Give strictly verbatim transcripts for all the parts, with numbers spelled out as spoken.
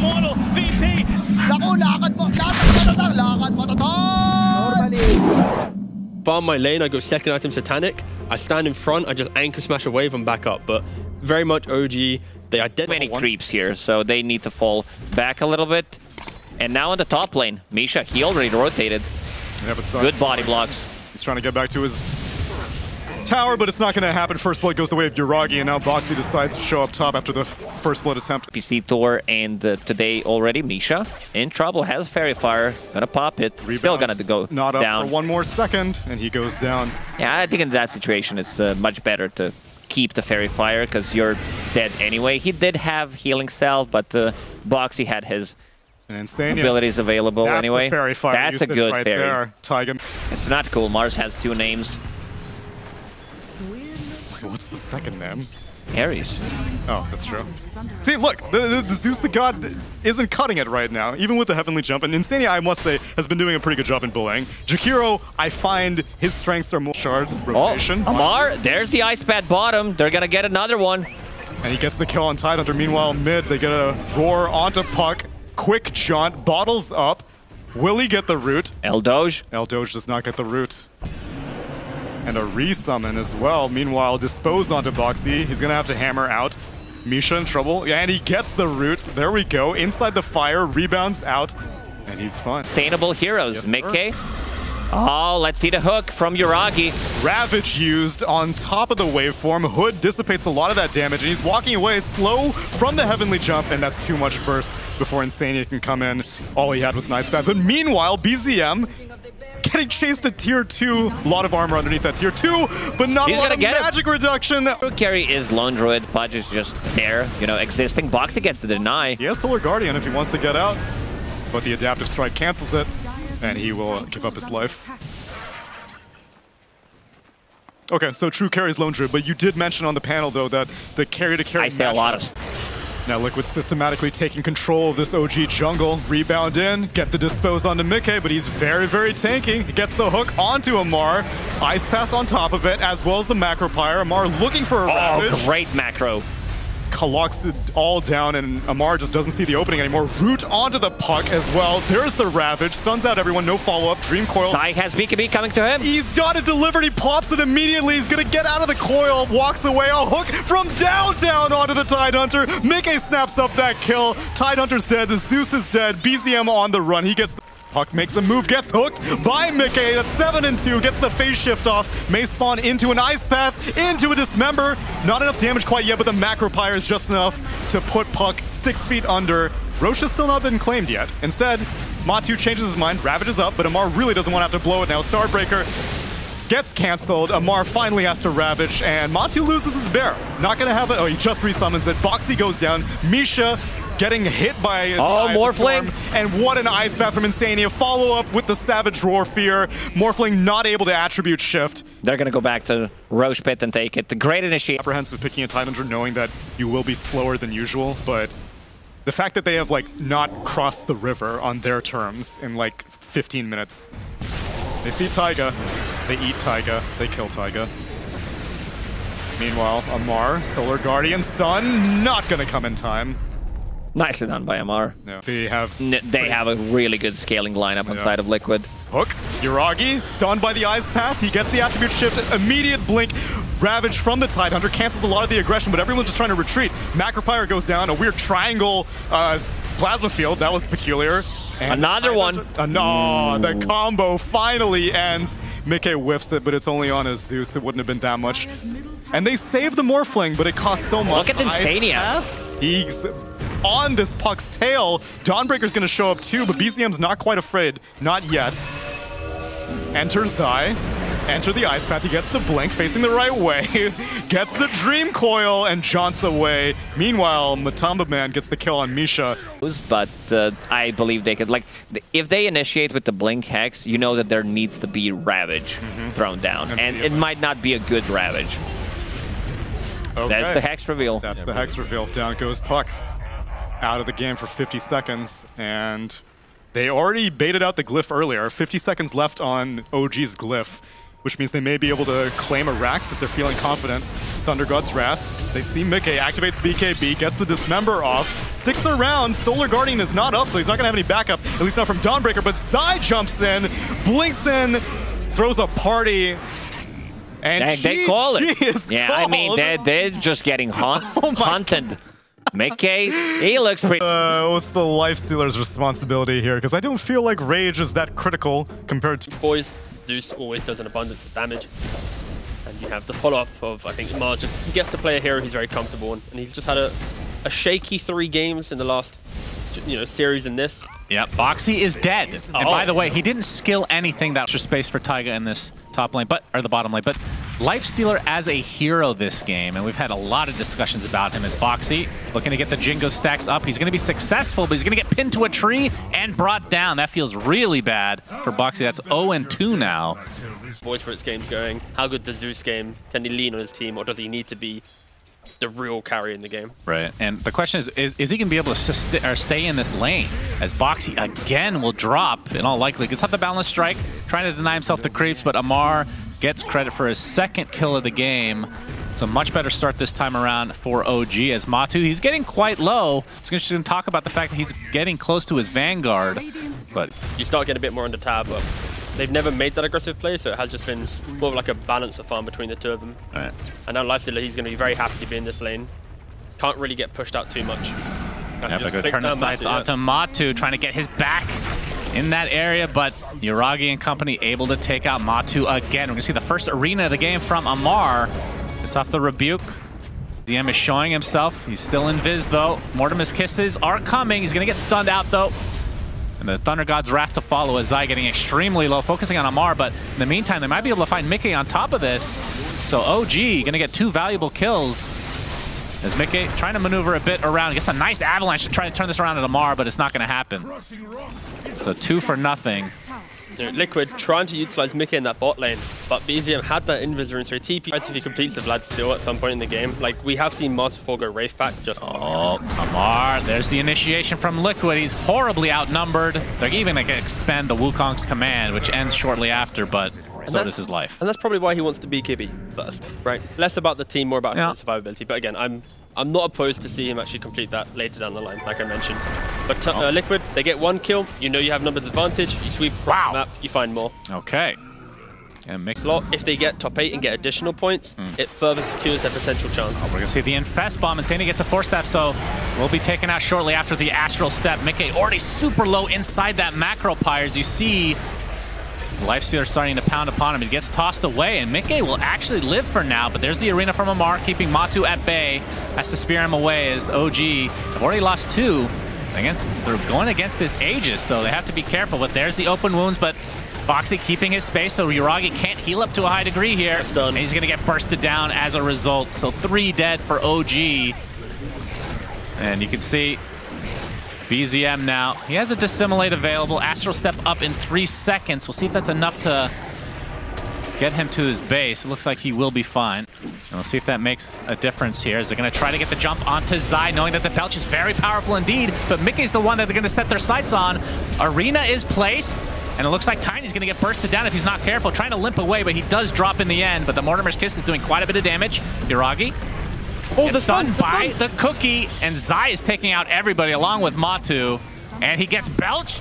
Mono, V P! Naku, lakad mo! Lakad mo! Lakad mo! Normally! Farm my lane, I go second item Satanic. I stand in front, I just anchor smash a wave and back up. But very much O G, they are dead. Many creeps here, so they need to fall back a little bit. And now in the top lane, Misha, he already rotated. Yeah, but good body blocks. He's trying to get back to his tower, but it's not going to happen. First blood goes the way of Yuragi, and now Boxi decides to show up top after the first blood attempt. P C Thor, and uh, today already Misha in trouble, has Fairy Fire, gonna pop it. Rebound. Still gonna go not up down for one more second, and he goes down. Yeah, I think in that situation it's uh, much better to keep the Fairy Fire because you're dead anyway. He did have healing cell, but uh, Boxi had his and Insania abilities available that's anyway. Fairy Fire that's a good right fairy. There, Taiga. It's not cool. Mars has two names. What's the second name? Ares. Oh, that's true. See, look, the, the, the Zeus the God isn't cutting it right now, even with the Heavenly Jump. And Insania, I must say, has been doing a pretty good job in bullying. Jakiro, I find his strengths are more shard rotation. Oh, Amar, there's the Ice Pad bottom. They're going to get another one. And he gets the kill on Tidehunter. Meanwhile, mid, they get a roar onto Puck. Quick jaunt, bottles up. Will he get the root? El Doge. El Doge does not get the root. And a resummon as well. Meanwhile, dispose onto Boxi. He's gonna have to hammer out. Misha in trouble. Yeah, and he gets the root. There we go. Inside the fire, rebounds out, and he's fine. Sustainable heroes. Yes, MiCKe. Oh, let's see the hook from Yuragi. Ravage used on top of the waveform. Hood dissipates a lot of that damage, and he's walking away slow from the Heavenly Jump, and that's too much burst before Insania can come in. All he had was nice bad. But meanwhile, B Z M getting chased to tier two. A lot of armor underneath that tier two, but not He's a lot of magic him. reduction. Carry is Lone Druid. Pudge is just there, you know, existing. Boxi gets to deny. He has Solar Guardian if he wants to get out, but the Adaptive Strike cancels it, and he will give up his life. Okay, so true carries Lone Druid, but you did mention on the panel, though, that the carry-to-carry I say a lot of... Now Liquid systematically taking control of this O G jungle. Rebound in, get the dispose onto MiCKe, but he's very, very tanky. He gets the hook onto Amar. Ice Path on top of it, as well as the Macro Pyre. Amar looking for a ravage. Oh, great macro. Collocks it all down, and Amar just doesn't see the opening anymore. Root onto the Puck as well. There's the Ravage. Stuns out everyone. No follow-up. Dream Coil. Zai has B K B coming to him. He's got it delivered. He pops it immediately. He's going to get out of the coil. Walks away. A hook from downtown onto the Tidehunter. MiCKe snaps up that kill. Tidehunter's dead. Zeus is dead. B Z M on the run. He gets the Puck, makes a move. Gets hooked by MiCKe. That's seven and two. Gets the phase shift off. May spawn into an Ice Path. Into a Dismember. Not enough damage quite yet, but the Macro Pyre is just enough to put Puck six feet under. Rosha's still not been claimed yet. Instead, Matu changes his mind, ravages up, but Amar really doesn't want to have to blow it now. Starbreaker gets cancelled. Amar finally has to ravage, and Matu loses his bear. Not going to have it. Oh, he just resummons it. Boxi goes down. Misha getting hit by oh, Morphling. And what an Ice Bath from Insania. Follow up with the Savage Roar Fear. Morphling not able to attribute shift. They're going to go back to Roche Pit and take it. The great initiative. Apprehensive picking a Tidehunter knowing that you will be slower than usual, but the fact that they have like not crossed the river on their terms in like fifteen minutes. They see Taiga, they eat Taiga, they kill Taiga. Meanwhile, Amar, Solar Guardian stun, not going to come in time. Nicely done by Amar. Yeah. They have N they have a really good scaling lineup yeah. inside of Liquid. Hook, Yuragi, stunned by the Ice Path. He gets the attribute shift, immediate blink. Ravage from the Tidehunter cancels a lot of the aggression, but everyone's just trying to retreat. Macro Pyre goes down, a weird triangle uh, plasma field. That was peculiar. And another one. Uh, no, Ooh. The combo finally ends. MiCKe whiffs it, but it's only on his Zeus. It wouldn't have been that much. And they saved the Morphling, but it cost so much. Look at Insania. He's on this Puck's tail. Dawnbreaker's gonna show up too, but B Z M's not quite afraid. Not yet. Enters Zai. Enter the Ice Path. He gets the blink, facing the right way. Gets the Dream Coil and jaunts away. Meanwhile, Matamba Man gets the kill on Misha. But uh, I believe they could, like, if they initiate with the blink hex, you know that there needs to be Ravage mm-hmm. thrown down. And, and it might not be a good Ravage. Okay. That's the hex reveal. That's yeah, the hex reveal. Down goes Puck. Out of the game for fifty seconds, and they already baited out the Glyph earlier. fifty seconds left on O G's Glyph, which means they may be able to claim a Rax if they're feeling confident. Thunder God's Wrath. They see MiCKe, activates B K B, gets the Dismember off, sticks around. Solar Guardian is not up, so he's not going to have any backup, at least not from Dawnbreaker, but Zai jumps in, blinks in, throws a party, and they, she, they call it. She is yeah, called. I mean, they're, they're just getting hunt, oh hunted. God. MiCKe, he looks pretty... Uh, what's the Lifestealer's responsibility here? Because I don't feel like Rage is that critical compared to... Boys, Zeus always does an abundance of damage. And you have the follow-up of, I think, Mars. Just, he gets to play a hero he's very comfortable in. And he's just had a, a shaky three games in the last you know, series in this. Yeah, Boxi is dead. And oh, by the way, he didn't skill anything that was space for Taiga in this top lane, but or the bottom lane. But Lifestealer as a hero this game, and we've had a lot of discussions about him as Boxi, looking to get the Jingo stacks up. He's going to be successful, but he's going to get pinned to a tree and brought down. That feels really bad for Boxi. That's oh and two now. Voice for its game's going. How good does Zeus game? Can he lean on his team, or does he need to be the real carry in the game? Right, and the question is, is, is he going to be able to st or stay in this lane? As Boxi again will drop, in all likelihood. Gets out the Boundless Strike, trying to deny himself the creeps, but Amar gets credit for his second kill of the game. So much better start this time around for O G as Matu. He's getting quite low. It's interesting to talk about the fact that he's getting close to his Vanguard. But you start getting a bit more under tab, but they've never made that aggressive play, so it has just been more of like a balance of farm between the two of them. All right. And now Lifestealer, he's going to be very happy to be in this lane. Can't really get pushed out too much. Yeah, but go turn his sights onto Matu, trying to get his back in that area, but Yuragi and company able to take out Matu again. We're going to see the first arena of the game from Amar. It's off the rebuke. D M is showing himself. He's still in Viz, though. Mortimer's kisses are coming. He's going to get stunned out, though. And the Thunder God's Wrath to follow as Zai getting extremely low, focusing on Amar, but in the meantime, they might be able to find MiCKe on top of this. So O G gonna get two valuable kills. As MiCKe trying to maneuver a bit around, gets a nice avalanche to try to turn this around at Amar, but it's not gonna happen. So two for nothing. Liquid trying to utilize MiCKe in that bot lane, but B Z M had that invis rune, so he T P if he completes the Vlad still at some point in the game. Like, we have seen Mars before go Wraith Pack just... Oh, Amar, there's the initiation from Liquid. He's horribly outnumbered. They're even going to expend the Wukong's command, which ends shortly after, but so this is life. And that's probably why he wants to be B K B first, right? Less about the team, more about yeah. his survivability. But again, I'm I'm not opposed to see him actually complete that later down the line, like I mentioned. But uh, Liquid, they get one kill. You know you have numbers advantage. You sweep wow. the map, you find more. Okay. And mix lot. If they get top eight and get additional points, mm. it further secures their potential chance. Oh, we're going to see the Infest bomb. Insania gets the four step, so will be taken out shortly after the Astral Step. MiCKe already super low inside that Macro Pyre, as you see. Lifestealer starting to pound upon him. He gets tossed away, and MiCKe will actually live for now, but there's the arena from Amar, keeping Matu at bay. Has to spear him away as O G have already lost two. Again, they're going against this Aegis, so they have to be careful, but there's the open wounds, but Boxi keeping his space, so Yuragi can't heal up to a high degree here. And he's going to get bursted down as a result, so three dead for O G. And you can see B Z M now. He has a dissimulate available. Astral Step up in three seconds. We'll see if that's enough to get him to his base. It looks like he will be fine. And we'll see if that makes a difference here. As they're going to try to get the jump onto Zai, knowing that the Belch is very powerful indeed. But MiCKe's the one that they're going to set their sights on. Arena is placed. And it looks like Tiny's going to get bursted down if he's not careful. Trying to limp away, but he does drop in the end. But the Mortimer's Kiss is doing quite a bit of damage. Yuragi. Oh, the stun by the cookie, and Zai is taking out everybody along with Matu, and he gets belched,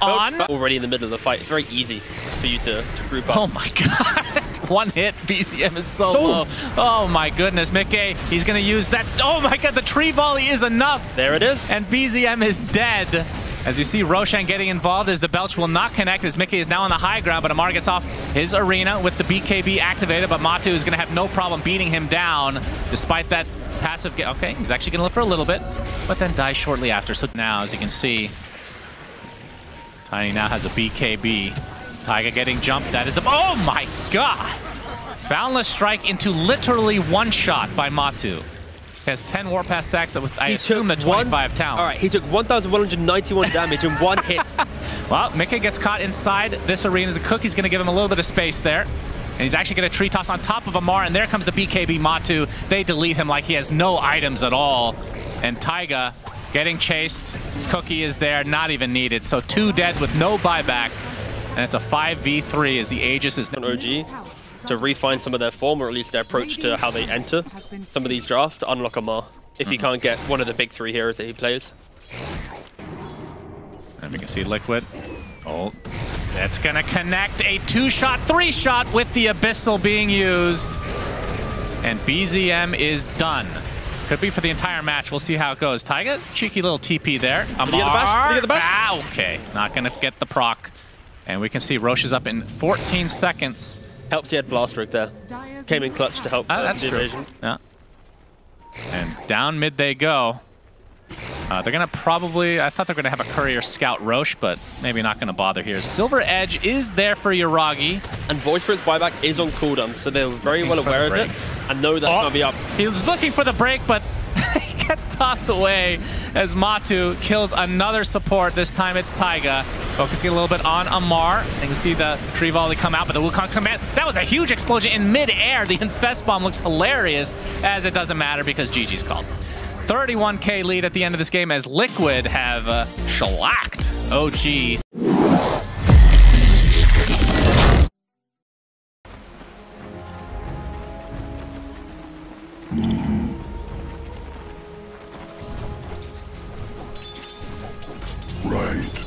belched on. Already in the middle of the fight, it's very easy for you to, to group up. Oh my god, one hit, B Z M is so oh. low. Oh my goodness, MiCKe, he's gonna use that. Oh my god, the tree volley is enough. There it is. And B Z M is dead. As you see Roshan getting involved as the Belch will not connect, as MiCKe is now on the high ground, but Amar gets off his arena with the B K B activated, but Matu is going to have no problem beating him down despite that passive game. Okay, he's actually going to live for a little bit, but then die shortly after. So now, as you can see, Tiny now has a B K B. Taiga getting jumped. That is the... Oh my god! Boundless Strike into literally one shot by Matu. He has ten Warpath stacks with, I he assume, the twenty-five town. All right, he took one thousand one hundred ninety-one damage in one hit. Well, MiCKe gets caught inside this arena. The cookie's going to give him a little bit of space there. And he's actually going to tree toss on top of Amar, and there comes the B K B Matu. They delete him like he has no items at all. And Taiga getting chased. Cookie is there, not even needed. So two dead with no buyback. And it's a five v three as the Aegis is... O G to refine some of their form, or at least their approach to how they enter some of these drafts, to unlock Amar if he can't get one of the big three heroes that he plays. And we can see Liquid. Oh, that's gonna connect. A two-shot, three-shot with the Abyssal being used. And B Z M is done. Could be for the entire match. We'll see how it goes. Taiga, cheeky little T P there. Amar, the bash? The bash? Ah, okay. Not gonna get the proc. And we can see Rosha's up in fourteen seconds. Helps he had Blast Rook there. Came in clutch to help. Ah, that's uh, the invasion. Yeah. And down mid they go. Uh, they're going to probably, I thought they were going to have a Courier Scout Roche, but maybe not going to bother here. Silver Edge is there for Yuragi. And Voice Spirit's buyback is on cooldown, so they're very looking well aware of it and know that's oh, going to be up. He was looking for the break, but he gets tossed away as Matu kills another support. This time it's Taiga. Focusing a little bit on Amar. You can see the Tree Volley come out, but the Wukong command, that was a huge explosion in mid-air. The Infest Bomb looks hilarious, as it doesn't matter because G G's called. thirty-one K lead at the end of this game as Liquid have uh, shellacked O G. Right.